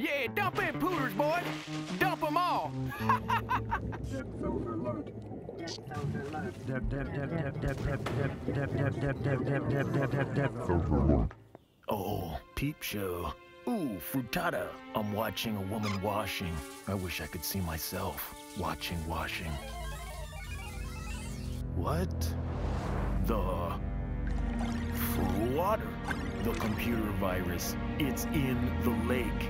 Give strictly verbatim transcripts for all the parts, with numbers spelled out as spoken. Yeah, dump in pooters, boy. Dump them all. Depth overload. Depth overload. Depth, depth, depth, depth, depth, depth, depth, depth, depth, depth overload. Oh, peep show. Ooh, frittata. I'm watching a woman washing. I wish I could see myself watching washing. What? The water. The computer virus. It's in the lake.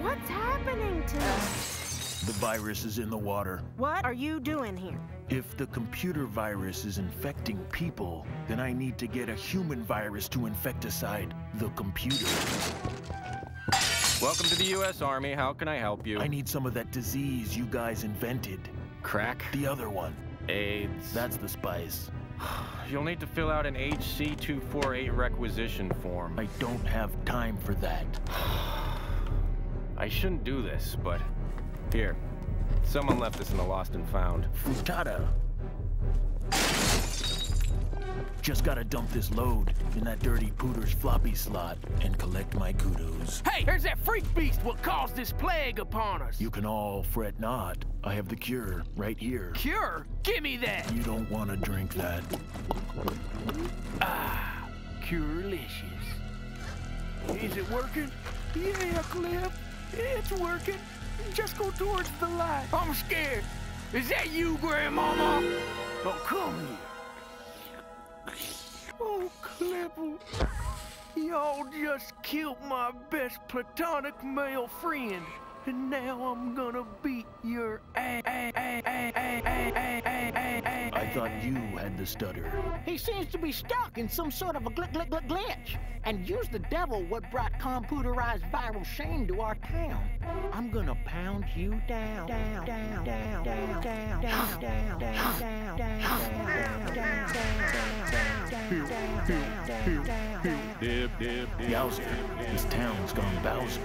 What's happening to us? The virus is in the water. What are you doing here? If the computer virus is infecting people, then I need to get a human virus to infecticide the computer. Welcome to the U S Army. How can I help you? I need some of that disease you guys invented. Crack? The other one. AIDS. That's the spice. You'll need to fill out an H C two forty-eight requisition form. I don't have time for that. I shouldn't do this, but here. Someone left this in the lost and found. Frittata. Just gotta dump this load in that dirty pooter's floppy slot and collect my kudos. Hey, there's that freak beast what caused this plague upon us. You can all fret not. I have the cure right here. Cure? Give me that. You don't want to drink that. Ah, curelicious. Is it working? Yeah, Cliff. It's working. Just go towards the light. I'm scared. Is that you, Grandmama? Oh, come here. Oh, Clipple, y'all just killed my best platonic male friend, and now I'm gonna beat your ass. I thought you had the stutter. He seems to be stuck in some sort of a gl gl gl glitch, and used the devil what brought computerized viral shame to our town. I'm gonna pound you down, down, down, down, down, down, down, down, down, down, down, down. Yowzer, this town's gone Bowser.